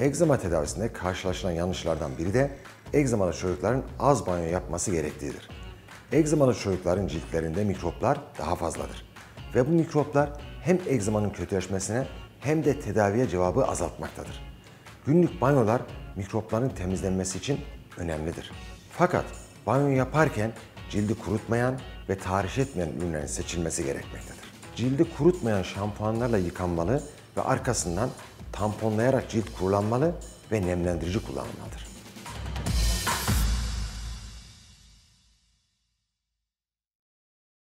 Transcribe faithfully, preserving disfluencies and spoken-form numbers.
Egzama tedavisinde karşılaşılan yanlışlardan biri de egzamalı çocukların az banyo yapması gerektiğidir. Egzamalı çocukların ciltlerinde mikroplar daha fazladır ve bu mikroplar hem egzamanın kötüleşmesine hem de tedaviye cevabı azaltmaktadır. Günlük banyolar mikropların temizlenmesi için önemlidir. Fakat banyo yaparken cildi kurutmayan ve tahriş etmeyen ürünlerin seçilmesi gerekmektedir. Cildi kurutmayan şampuanlarla yıkanmalı ve arkasından tamponlayarak cilt kurulanmalı ve nemlendirici kullanılmalıdır.